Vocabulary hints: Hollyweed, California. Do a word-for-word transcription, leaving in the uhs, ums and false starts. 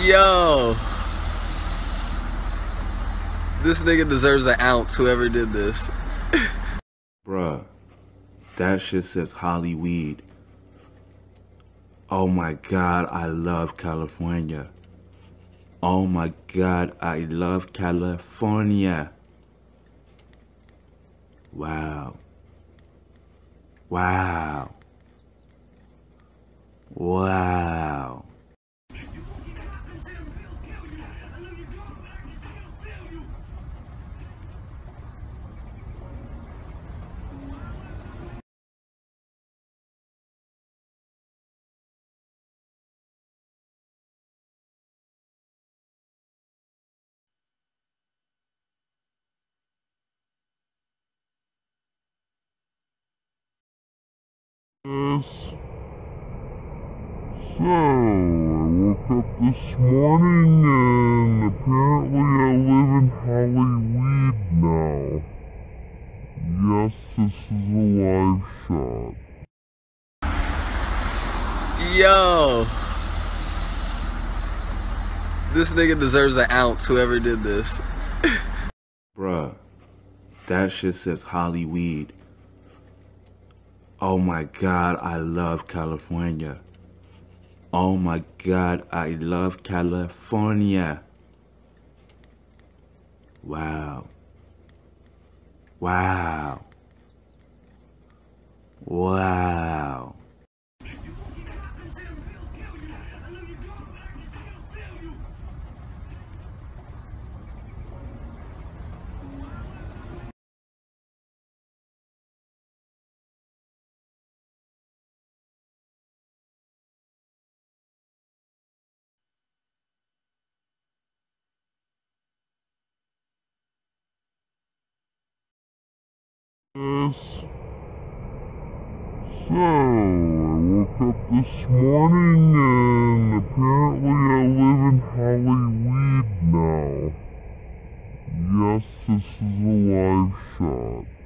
Yo, this nigga deserves an ounce, whoever did this. Bruh, that shit says Hollyweed. Oh my God, I love California. Oh my God, I love California. Wow. Wow. Wow. Yes. So, I woke up this morning and apparently I live in Hollyweed now. Yes, this is a live shot. Yo! This nigga deserves an ounce, whoever did this. Bruh, that shit says Hollyweed. Oh my God, I love California. Oh my God, I love California. Wow. Wow. Wow. Yes. So, I woke up this morning and apparently I live in Hollyweed now. Yes, this is a live shot.